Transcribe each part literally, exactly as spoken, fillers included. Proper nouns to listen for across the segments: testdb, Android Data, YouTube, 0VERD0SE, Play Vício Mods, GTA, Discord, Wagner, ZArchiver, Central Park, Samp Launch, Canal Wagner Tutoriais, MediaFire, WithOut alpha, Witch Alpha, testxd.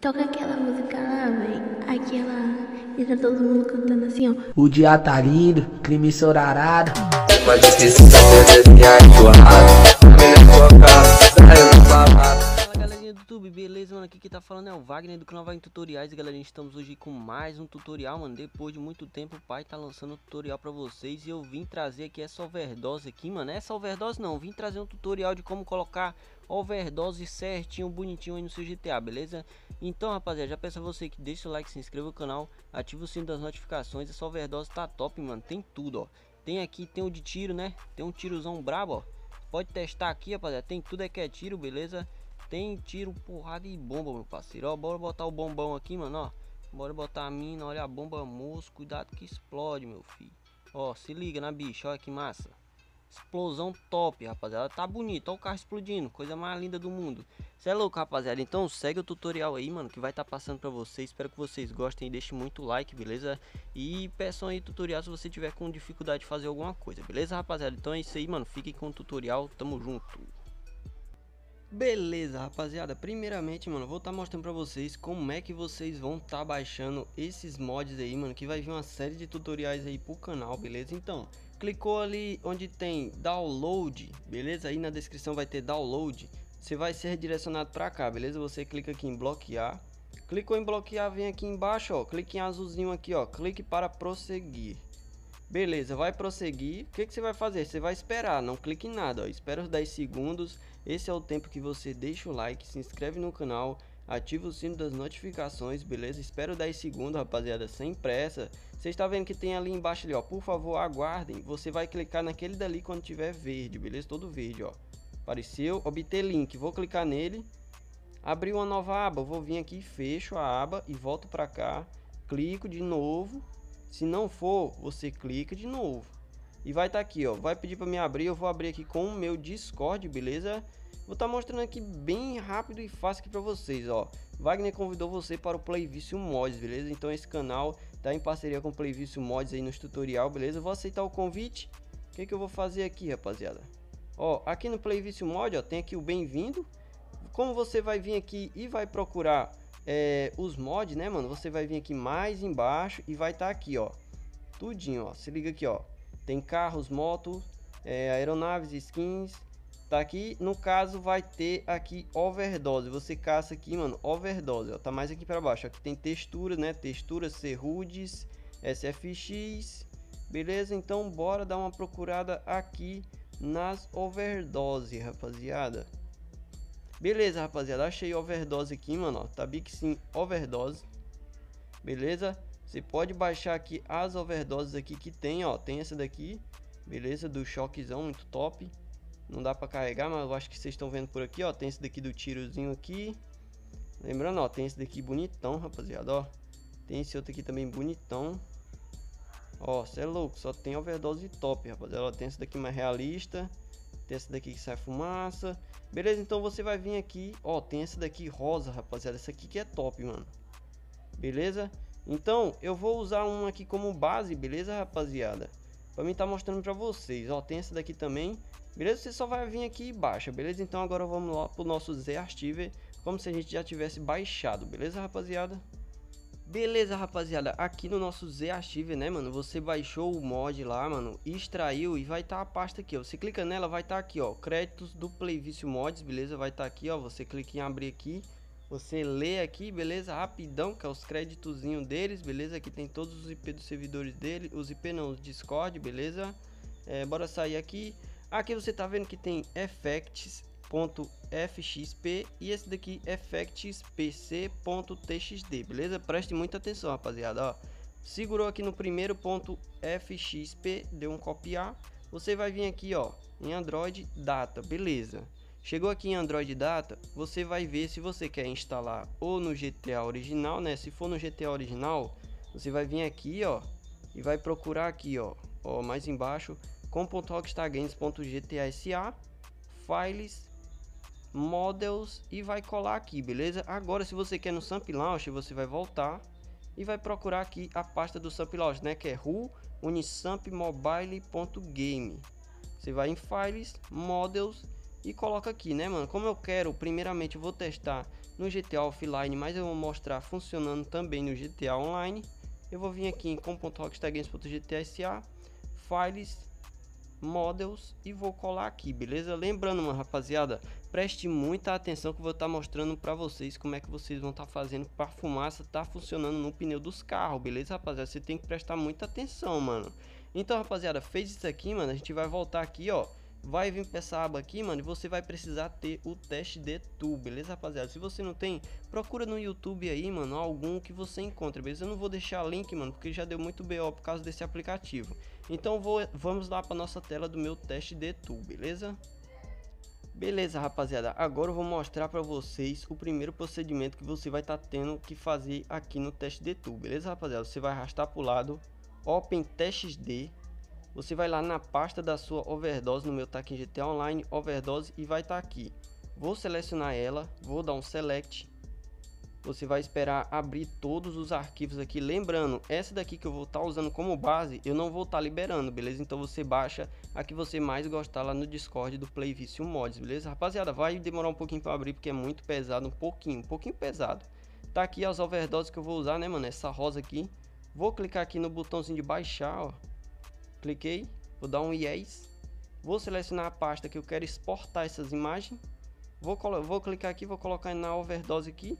Toca aquela música lá, velho. Aquela. E tá todo mundo cantando assim, ó. O dia tá lindo, crime sorarado. Fala galerinha do YouTube, beleza, mano? Aqui que tá falando é o Wagner do Canal Wagner Tutoriais. Galerinha, estamos hoje com mais um tutorial, mano. Depois de muito tempo, o pai tá lançando um tutorial pra vocês. E eu vim trazer aqui essa overdose aqui, mano. Essa overdose não, eu vim trazer um tutorial de como colocar overdose certinho, bonitinho aí no seu G T A, beleza? Então, rapaziada, já peço a você que deixa o like, se inscreva no canal, ativa o sino das notificações. Essa overdose tá top, mano, tem tudo, ó. Tem aqui, tem o de tiro, né? Tem um tirozão brabo, ó. Pode testar aqui, rapaziada, tem tudo é que é tiro, beleza? Tem tiro, porrada e bomba, meu parceiro. Ó, bora botar o bombão aqui, mano, ó. Bora botar a mina, olha a bomba, moço. Cuidado que explode, meu filho. Ó, se liga na bicha, olha que massa. Explosão top, rapaziada. Tá bonito, ó o carro explodindo, coisa mais linda do mundo. Cê é louco, rapaziada. Então segue o tutorial aí, mano, que vai tá passando pra vocês. Espero que vocês gostem, deixe muito like, beleza? E peçam aí tutorial se você tiver com dificuldade de fazer alguma coisa, beleza, rapaziada? Então é isso aí, mano, fiquem com o tutorial, tamo junto. Beleza, rapaziada, primeiramente, mano, eu vou estar tá mostrando pra vocês como é que vocês vão tá baixando esses mods aí, mano, que vai vir uma série de tutoriais aí pro canal, beleza? Então, clicou ali onde tem download, beleza? Aí na descrição vai ter download, você vai ser redirecionado pra cá, beleza? Você clica aqui em bloquear, clicou em bloquear, vem aqui embaixo, ó, clique em azulzinho aqui, ó, clique para prosseguir. Beleza, vai prosseguir. O que que você vai fazer? Você vai esperar, não clique em nada, ó. Espera os dez segundos. Esse é o tempo que você deixa o like, se inscreve no canal, ativa o sino das notificações, beleza? Espera os dez segundos, rapaziada, sem pressa. Você está vendo que tem ali embaixo ali, ó, por favor, aguardem. Você vai clicar naquele dali quando tiver verde, beleza? Todo verde, ó. Apareceu, obter link, vou clicar nele. Abriu uma nova aba, vou vir aqui, fecho a aba e volto pra cá. Clico de novo. Se não for, você clica de novo. E vai estar tá aqui, ó. Vai pedir para me abrir. Eu vou abrir aqui com o meu Discord, beleza? Vou estar tá mostrando aqui bem rápido e fácil aqui para vocês, ó. Wagner convidou você para o Play Vício Mods, beleza? Então esse canal tá em parceria com o Play Vício Mods aí nos tutorial, beleza? Eu vou aceitar o convite. O que que eu vou fazer aqui, rapaziada? Ó, aqui no Play Vício Mod, ó, tem aqui o bem-vindo. Como você vai vir aqui e vai procurar É, os mods, né, mano? Você vai vir aqui mais embaixo e vai estar tá aqui, ó, tudinho, ó. Se liga aqui, ó. Tem carros, motos, é, aeronaves, skins. Tá aqui, no caso, vai ter aqui overdose. Você caça aqui, mano, overdose, ó. Tá mais aqui para baixo. Aqui tem textura, né? Texturas, serrudes, S F X. Beleza? Então, bora dar uma procurada aqui nas overdose, rapaziada. Beleza, rapaziada, achei overdose aqui, mano, ó, tá big sim, overdose, beleza? Você pode baixar aqui as overdoses aqui que tem, ó, tem essa daqui, beleza, do choquezão, muito top. Não dá pra carregar, mas eu acho que vocês estão vendo por aqui, ó, tem esse daqui do tirozinho aqui. Lembrando, ó, tem esse daqui bonitão, rapaziada, ó, tem esse outro aqui também bonitão. Ó, cê é louco, só tem overdose top, rapaziada, ó, tem esse daqui mais realista. Tem essa daqui que sai fumaça. Beleza, então você vai vir aqui. Ó, tem essa daqui rosa, rapaziada. Essa aqui que é top, mano. Beleza? Então, eu vou usar um aqui como base, beleza, rapaziada? Pra mim tá mostrando pra vocês. Ó, tem essa daqui também. Beleza? Você só vai vir aqui e baixa, beleza? Então agora vamos lá pro nosso ZArchiver. Como se a gente já tivesse baixado, beleza, rapaziada? Beleza, rapaziada, aqui no nosso ZArchiver, né, mano, você baixou o mod lá, mano, extraiu e vai estar tá a pasta aqui, ó, você clica nela, vai estar tá aqui, ó, créditos do Play Vício Mods, beleza, vai estar tá aqui, ó, você clica em abrir aqui, você lê aqui, beleza, rapidão, que é os créditozinhos deles, beleza, aqui tem todos os I P dos servidores dele, os I P não, os Discord, beleza, é, bora sair aqui, aqui você tá vendo que tem Effects ponto f x p e esse daqui Effects ponto p c ponto t x d, beleza? Preste muita atenção, rapaziada, ó. Segurou aqui no primeiro ponto .fxp, deu um copiar. Você vai vir aqui, ó, em Android Data, beleza? Chegou aqui em Android Data, você vai ver se você quer instalar ou no G T A original, né? Se for no G T A original, você vai vir aqui, ó, e vai procurar aqui, ó, ó, mais embaixo, com ponto rockstargames ponto g t s a, files, models, e vai colar aqui, beleza? Agora, se você quer no Samp Launch, você vai voltar e vai procurar aqui a pasta do Samp Launch, né, que é ru ponto unisampmobile ponto mobile ponto game. Você vai em files, models e coloca aqui, né, mano? Como eu quero, primeiramente eu vou testar no G T A Offline, mas eu vou mostrar funcionando também no G T A Online. Eu vou vir aqui em com ponto rockstargames ponto g t s a, Files, Models e vou colar aqui, beleza? Lembrando, mano, rapaziada, preste muita atenção que eu vou estar tá mostrando para vocês como é que vocês vão estar tá fazendo para a fumaça tá funcionando no pneu dos carros, beleza, rapaziada? Você tem que prestar muita atenção, mano. Então, rapaziada, fez isso aqui, mano, a gente vai voltar aqui, ó. Vai vir para essa aba aqui, mano, e você vai precisar ter o testd tool, beleza, rapaziada? Se você não tem, procura no YouTube aí, mano, algum que você encontra, beleza? Eu não vou deixar link, mano, porque já deu muito B O por causa desse aplicativo. Então vou, vamos lá para nossa tela do meu testd tool, beleza? Beleza, rapaziada, agora eu vou mostrar para vocês o primeiro procedimento que você vai estar tá tendo que fazer aqui no testd tool, beleza, rapaziada? Você vai arrastar para o lado, open testd. Você vai lá na pasta da sua overdose, no meu tá aqui G T A Online, overdose, e vai estar tá aqui. Vou selecionar ela, vou dar um select. Você vai esperar abrir todos os arquivos aqui. Lembrando, essa daqui que eu vou estar tá usando como base, eu não vou estar tá liberando, beleza? Então você baixa a que você mais gostar lá no Discord do Play Vício Mods, beleza? Rapaziada, vai demorar um pouquinho para abrir porque é muito pesado, um pouquinho, um pouquinho pesado. Tá aqui as overdoses que eu vou usar, né, mano? Essa rosa aqui. Vou clicar aqui no botãozinho de baixar, ó. Cliquei, vou dar um yes, vou selecionar a pasta que eu quero exportar essas imagens, vou, vou clicar aqui, vou colocar na overdose aqui,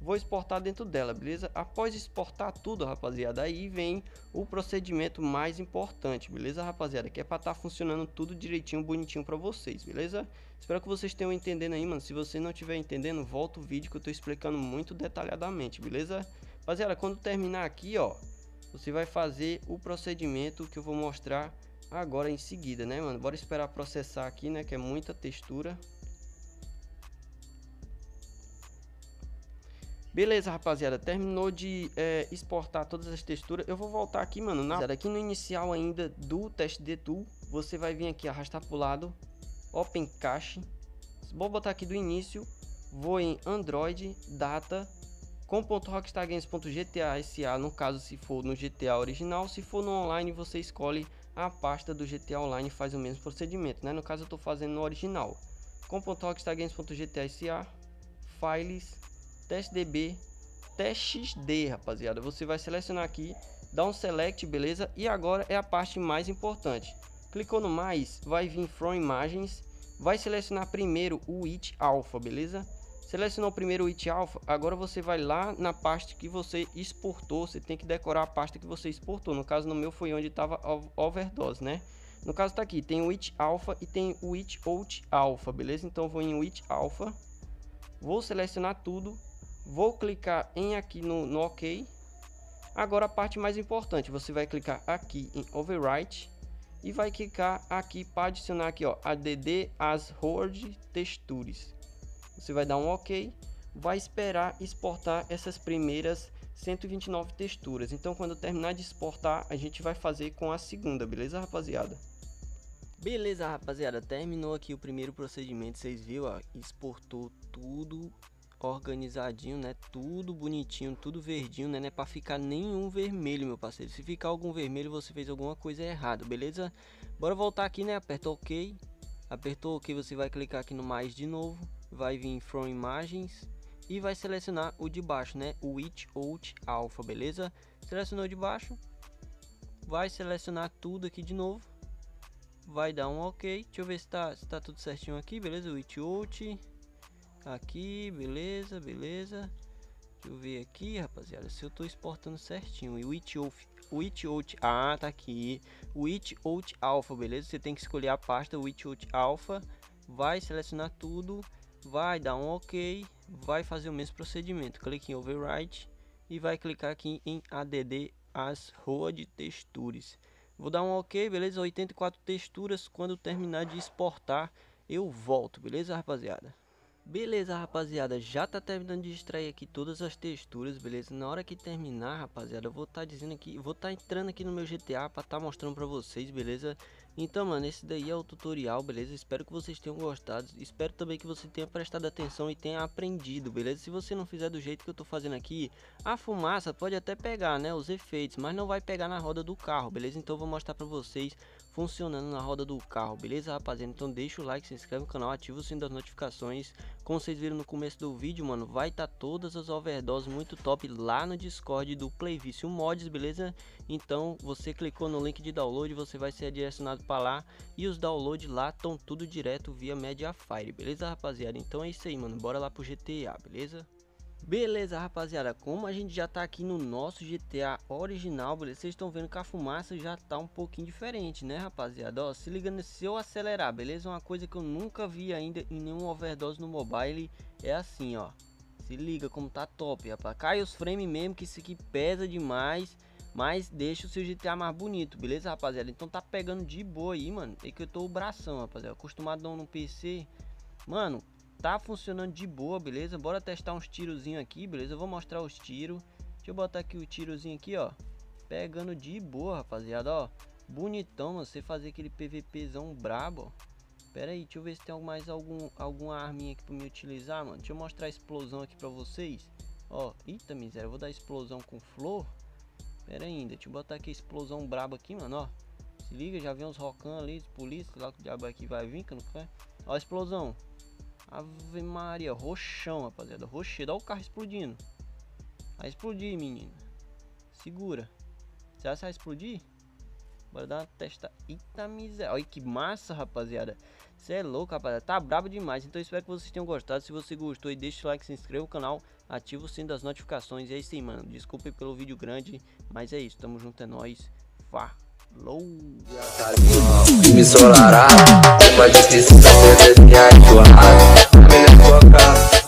vou exportar dentro dela, beleza? Após exportar tudo, rapaziada, aí vem o procedimento mais importante, beleza, rapaziada? Que é pra tá funcionando tudo direitinho, bonitinho pra vocês, beleza? Espero que vocês tenham entendendo aí, mano. Se você não estiver entendendo, volta o vídeo que eu tô explicando muito detalhadamente, beleza? Rapaziada, quando terminar aqui, ó, você vai fazer o procedimento que eu vou mostrar agora em seguida, né, mano? Bora esperar processar aqui, né, que é muita textura. Beleza, rapaziada, terminou de é, exportar todas as texturas. Eu vou voltar aqui, mano, na... aqui no inicial ainda do testd tool. Você vai vir aqui, arrastar para o lado, open cache. Vou botar aqui do início, vou em Android Data, com ponto rockstargames ponto g t a s a, no caso se for no G T A original. Se for no online, você escolhe a pasta do G T A Online e faz o mesmo procedimento, né? No caso eu estou fazendo no original. com ponto rockstargames ponto g t a s a, Files, testdb, testxd, rapaziada. Você vai selecionar aqui, dá um select, beleza? E agora é a parte mais importante. Clicou no mais, vai vir from imagens, vai selecionar primeiro o Witch Alpha, beleza? Selecionou primeiro o Witch Alpha, agora você vai lá na pasta que você exportou, você tem que decorar a pasta que você exportou. No caso, no meu foi onde estava overdose, né? No caso tá aqui, tem o Witch Alpha e tem o WithOut alpha, beleza? Então eu vou em Witch Alpha, vou selecionar tudo, vou clicar em aqui no, no OK. Agora a parte mais importante, você vai clicar aqui em Overwrite e vai clicar aqui para adicionar aqui, ó, add as hard textures. Você vai dar um OK, vai esperar exportar essas primeiras cento e vinte e nove texturas. Então, quando terminar de exportar, a gente vai fazer com a segunda, beleza, rapaziada? Beleza, rapaziada, terminou aqui o primeiro procedimento, vocês viram, ó, exportou tudo organizadinho, né? Tudo bonitinho, tudo verdinho, né? Não é pra ficar nenhum vermelho, meu parceiro. Se ficar algum vermelho, você fez alguma coisa errada, beleza? Bora voltar aqui, né? Aperta OK. Apertou OK, você vai clicar aqui no mais de novo. Vai vir from imagens e vai selecionar o de baixo, né? O WithOut alpha, beleza? Selecionou de baixo, vai selecionar tudo aqui de novo, vai dar um OK. Deixa eu ver se tá, se tá tudo certinho aqui, beleza? O WithOut aqui, beleza, beleza. Deixa eu ver aqui, rapaziada, se eu tô exportando certinho. E o WithOut, ah, tá aqui. O WithOut alpha, beleza? Você tem que escolher a pasta WithOut alpha, vai selecionar tudo. Vai dar um OK, vai fazer o mesmo procedimento, clique em Overwrite e vai clicar aqui em add as road textures. Vou dar um OK, beleza? oitenta e quatro texturas, quando terminar de exportar eu volto, beleza, rapaziada? Beleza, rapaziada, já tá terminando de extrair aqui todas as texturas, beleza? Na hora que terminar, rapaziada, eu vou tá dizendo aqui, vou tá entrando aqui no meu G T A pra tá mostrando pra vocês, beleza? Então, mano, esse daí é o tutorial, beleza? Espero que vocês tenham gostado. Espero também que você tenha prestado atenção e tenha aprendido, beleza? Se você não fizer do jeito que eu tô fazendo aqui, a fumaça pode até pegar, né? Os efeitos, mas não vai pegar na roda do carro, beleza? Então eu vou mostrar pra vocês funcionando na roda do carro, beleza, rapaziada? Então deixa o like, se inscreve no canal, ativa o sininho das notificações. Como vocês viram no começo do vídeo, mano, vai estar tá todas as overdoses muito top lá no Discord do Play Vício Mods, beleza? Então você clicou no link de download, você vai ser direcionado para lá, e os downloads lá estão tudo direto via MediaFire, beleza, rapaziada? Então é isso aí, mano, bora lá pro G T A, beleza? Beleza, rapaziada, como a gente já tá aqui no nosso G T A original, beleza? Vocês estão vendo que a fumaça já tá um pouquinho diferente, né, rapaziada? Ó, se ligando, se eu acelerar, beleza? Uma coisa que eu nunca vi ainda em nenhum overdose no mobile é assim, ó. Se liga como tá top, rapaz. Cai os frames mesmo, que isso aqui pesa demais, mas deixa o seu G T A mais bonito, beleza, rapaziada? Então tá pegando de boa aí, mano. É que eu tô o bração, rapaziada, acostumadão no P C. Mano, tá funcionando de boa, beleza? Bora testar uns tirozinho aqui, beleza? Eu vou mostrar os tiros. Deixa eu botar aqui o tirozinho aqui, ó. Pegando de boa, rapaziada, ó. Bonitão, mano. Você fazer aquele PVPzão brabo, ó. Pera aí, deixa eu ver se tem mais algum, alguma arminha aqui pra me utilizar, mano. Deixa eu mostrar a explosão aqui pra vocês. Ó, eita miséria, eu vou dar explosão com flor. Pera aí ainda, deixa eu botar aqui a explosão braba aqui, mano, ó. Se liga, já vem uns rocão ali, os polícia, lá que o diabo aqui vai vir, que eu não quero. Ó a explosão. Ave Maria, roxão, rapaziada, roxedo, olha o carro explodindo. Vai explodir, menino. Segura. Será que vai explodir? Bora dar uma testa. Eita miséria, olha que massa, rapaziada. Você é louco, rapaziada, tá brabo demais. Então espero que vocês tenham gostado. Se você gostou, deixa o like, se inscreva no canal, ativa o sininho das notificações. E é isso aí, mano, desculpe pelo vídeo grande, mas é isso, tamo junto, é nóis. Falou. Me solará, mas difícil tá perdendo minha enxurrada.